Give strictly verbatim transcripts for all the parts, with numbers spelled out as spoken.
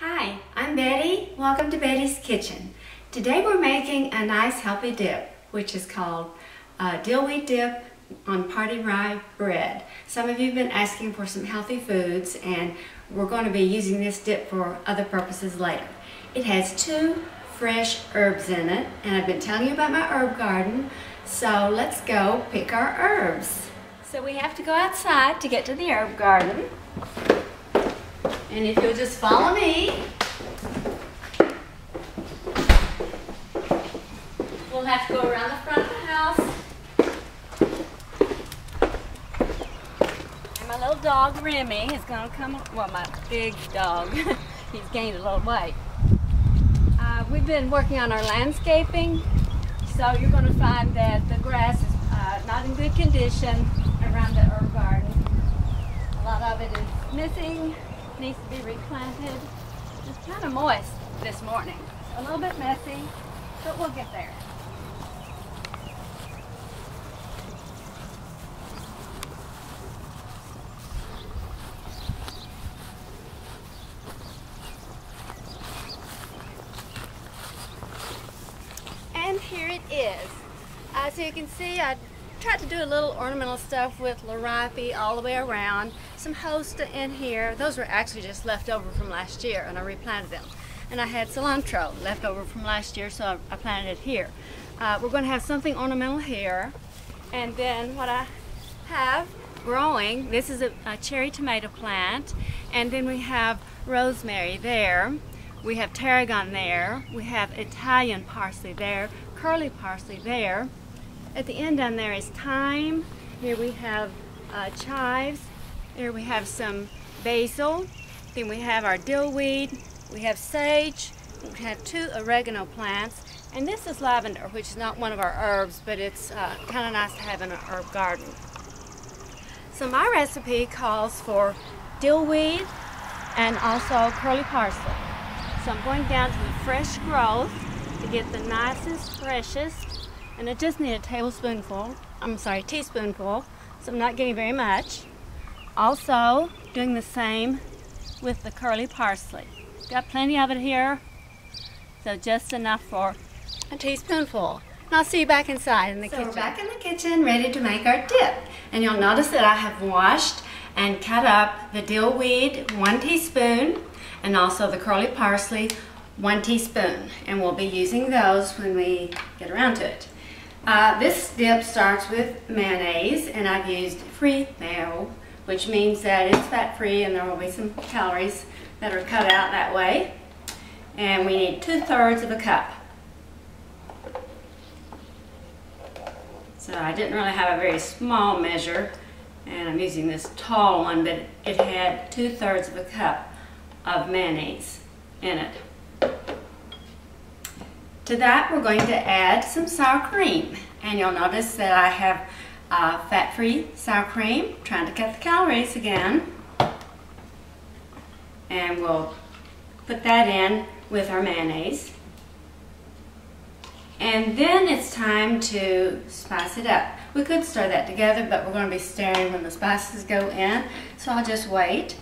Hi, I'm Betty. Welcome to Betty's Kitchen. Today we're making a nice healthy dip, which is called uh, dill wheat dip on party rye bread. Some of you have been asking for some healthy foods, and we're going to be using this dip for other purposes later. It has two fresh herbs in it, and I've been telling you about my herb garden, so let's go pick our herbs. So we have to go outside to get to the herb garden. And if you'll just follow me, we'll have to go around the front of the house. And my little dog, Remy, is going to come, well, my big dog, he's gained a little weight. Uh, we've been working on our landscaping, so you're going to find that the grass is uh, not in good condition around the herb garden. A lot of it is missing. Needs to be replanted. It's kind of moist this morning. A little bit messy, but we'll get there. And here it is. Uh, so you can see I tried to do a little ornamental stuff with liriope all the way around. Some hosta in here. Those were actually just left over from last year, and I replanted them. And I had cilantro left over from last year, so I, I planted it here. Uh, we're going to have something ornamental here. And then what I have growing, this is a, a cherry tomato plant. And then we have rosemary there. We have tarragon there. We have Italian parsley there. Curly parsley there. At the end down there is thyme. Here we have uh, chives. There we have some basil. Then we have our dillweed. We have sage. We have two oregano plants. And this is lavender, which is not one of our herbs, but it's uh, kind of nice to have in an herb garden. So my recipe calls for dillweed and also curly parsley. So I'm going down to the fresh growth to get the nicest, freshest. And I just need a tablespoonful, I'm sorry, teaspoonful, so I'm not getting very much. Also, doing the same with the curly parsley. Got plenty of it here, so just enough for a teaspoonful. And I'll see you back inside in the kitchen. So we're back in the kitchen, ready to make our dip. And you'll notice that I have washed and cut up the dill weed, one teaspoon, and also the curly parsley, one teaspoon. And we'll be using those when we get around to it. Uh, this dip starts with mayonnaise, and I've used free mayo, which means that it's fat-free and there will be some calories that are cut out that way. And we need two-thirds of a cup. So I didn't really have a very small measure, and I'm using this tall one, but it had two-thirds of a cup of mayonnaise in it. To that, we're going to add some sour cream. And you'll notice that I have uh, fat-free sour cream, trying to cut the calories again. And we'll put that in with our mayonnaise. And then it's time to spice it up. We could stir that together, but we're going to be stirring when the spices go in, so I'll just wait.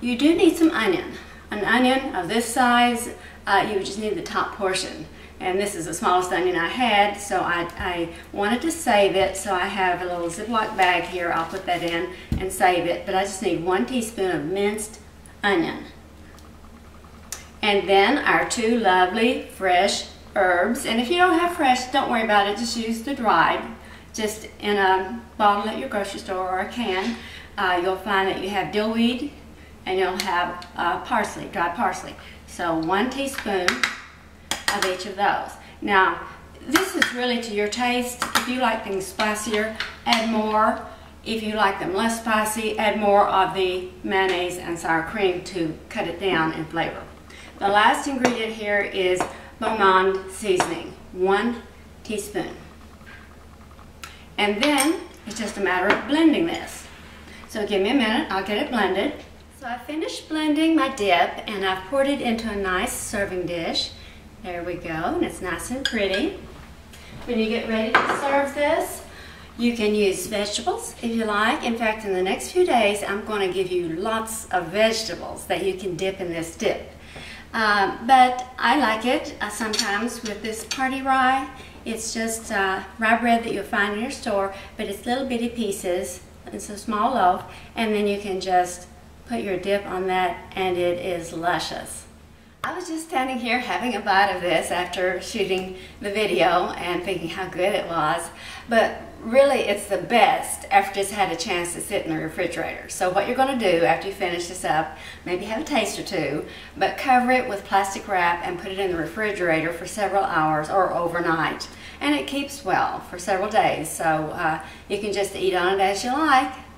You do need some onion. An onion of this size, uh, you just need the top portion. And this is the smallest onion I had, so I, I wanted to save it, so I have a little Ziploc bag here. I'll put that in and save it, but I just need one teaspoon of minced onion. And then our two lovely fresh herbs. And if you don't have fresh, don't worry about it. Just use the dried. Just in a bottle at your grocery store or a can, uh, you'll find that you have dillweed and you'll have uh, parsley, dried parsley. So one teaspoon of each of those. Now, this is really to your taste. If you like things spicier, add more. If you like them less spicy, add more of the mayonnaise and sour cream to cut it down in flavor. The last ingredient here is Beaumonde seasoning, one teaspoon. And then it's just a matter of blending this. So give me a minute, I'll get it blended. So I finished blending my dip, and I've poured it into a nice serving dish. There we go, and it's nice and pretty. When you get ready to serve this, you can use vegetables if you like. In fact, in the next few days, I'm going to give you lots of vegetables that you can dip in this dip. Uh, but I like it uh, sometimes with this party rye. It's just uh, rye bread that you'll find in your store, but it's little bitty pieces. It's a small loaf, and then you can just put your dip on that, and it is luscious. I was just standing here having a bite of this after shooting the video and thinking how good it was, but really it's the best after it's had a chance to sit in the refrigerator. So what you're going to do after you finish this up, maybe have a taste or two, but cover it with plastic wrap and put it in the refrigerator for several hours or overnight. And it keeps well for several days, so uh, you can just eat on it as you like.